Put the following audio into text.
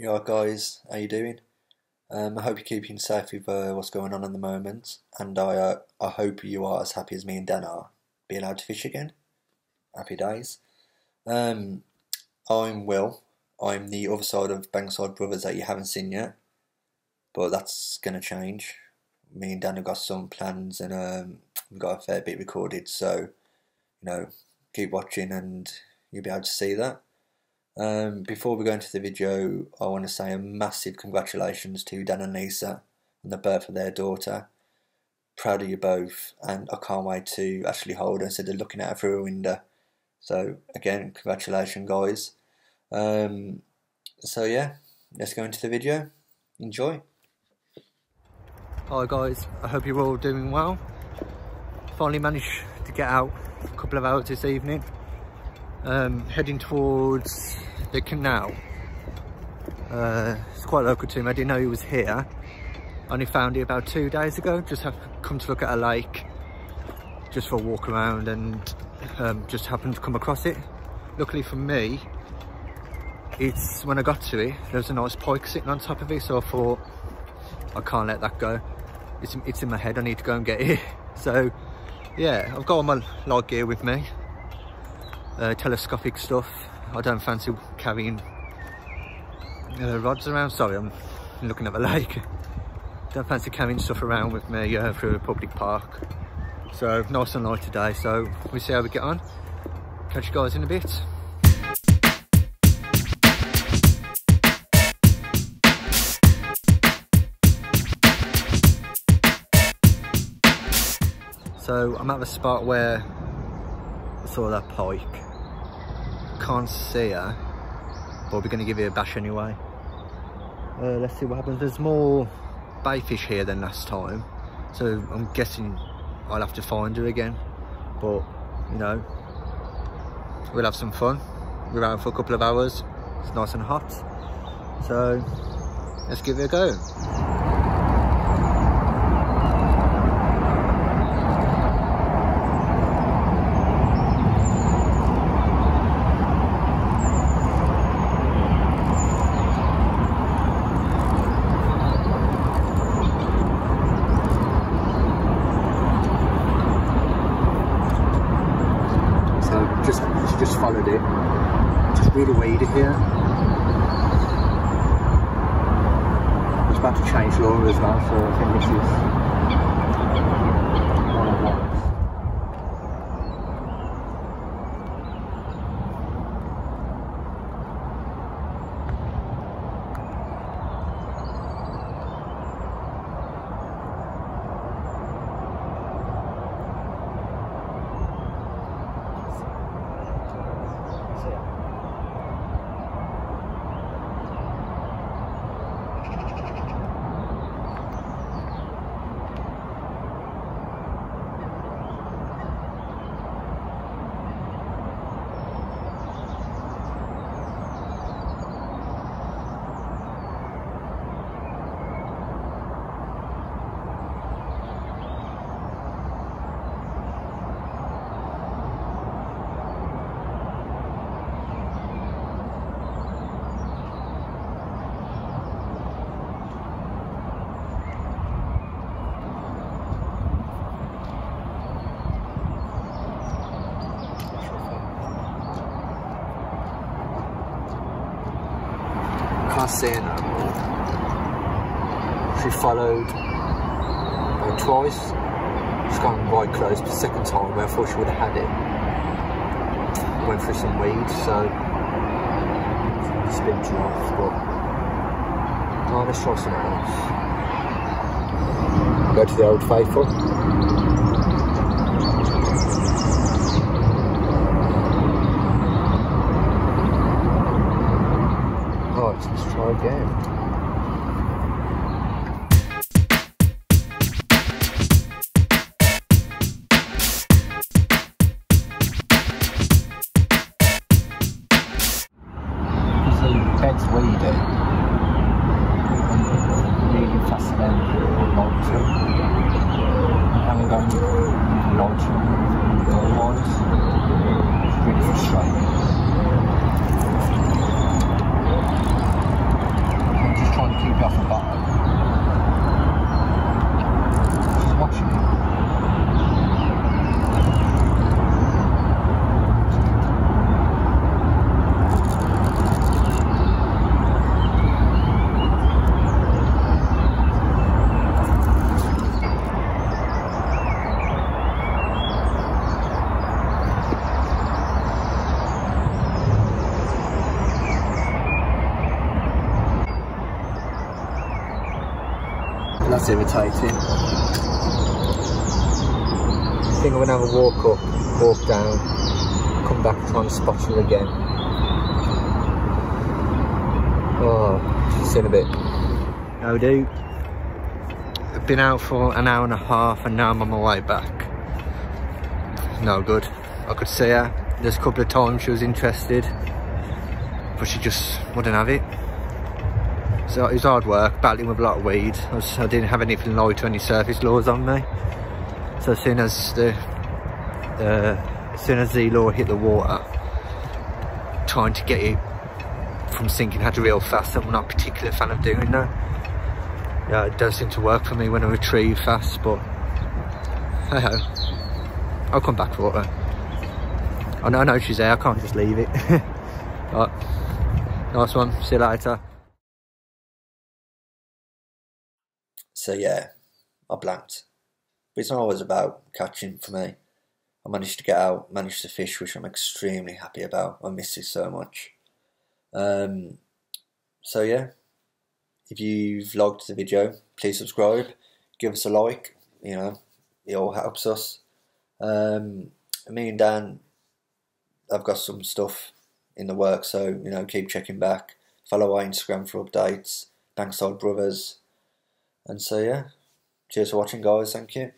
Yo guys, how you doing? I hope you're keeping safe with what's going on at the moment, and I hope you are as happy as me and Dan are, being allowed to fish again. Happy days. I'm Will. I'm the other side of Bankside Brothers that you haven't seen yet, but that's gonna change. Me and Dan have got some plans, and we've got a fair bit recorded, so you know, keep watching, and you'll be able to see that. Before we go into the video, I want to say a massive congratulations to Dan and Lisa on the birth of their daughter. Proud of you both, and I can't wait to actually hold her instead of looking at her through a window. So again, congratulations guys. So yeah, let's go into the video. Enjoy. Hi guys, I hope you're all doing well. Finally managed to get out for a couple of hours this evening. Heading towards the canal. It's quite local to me. I didn't know he was here. I only found it about 2 days ago. Just have come to look at a lake, just for a walk around, and just happened to come across it. Luckily for me, it's when I got to it, there was a nice pike sitting on top of it, so I thought I can't let that go. It's in my head. I need to go and get it. So yeah, I've got all my light gear with me. Telescopic stuff. I don't fancy carrying rods around. Sorry, I'm looking at the lake. Don't fancy carrying stuff around with me through a public park. So nice and light today. So we'll see how we get on. Catch you guys in a bit. So I'm at the spot where I saw that pike. Can't see her, but we're going to give it a bash anyway. Let's see what happens. There's more bayfish here than last time, so I'm guessing I'll have to find her again, but you know, we'll have some fun. We're out for a couple of hours. It's nice and hot, so let's give it a go. Followed it, just really weedy here. It's about to change law as well, so I think this is one of Seen her. She followed her twice. She's gone right close the second time where I thought she would have had it. Went through some weeds, so split her off, but no, let's try something else. Go to the Old Faithful. Let's try again. off the bottom. Just watching it. That's irritating. I think I'm gonna have a walk up, walk down, come back trying to spot her again. Oh, see you in a bit. How do? I've been out for an hour and a half and now I'm on my way back. No good. I could see her. There's a couple of times she was interested, but she just wouldn't have it. So it was hard work, battling with a lot of weed. I didn't have anything light or any surface laws on me. So as soon as the law hit the water, trying to get it from sinking had to reel fast. I'm not a particular fan of doing that. Yeah, it does seem to work for me when I retrieve fast, but hey ho, I'll come back for her. I know she's there. I can't just leave it. All right, nice one. See you later. So yeah, I blanked. But it's not always about catching for me. I managed to get out, managed to fish, which I'm extremely happy about. I miss it so much. So yeah, if you've liked the video, please subscribe, give us a like, you know, it all helps us. Me and Dan, I've got some stuff in the work, so, you know, keep checking back. Follow our Instagram for updates, Bankside Brothers. And so yeah, cheers for watching guys, thank you.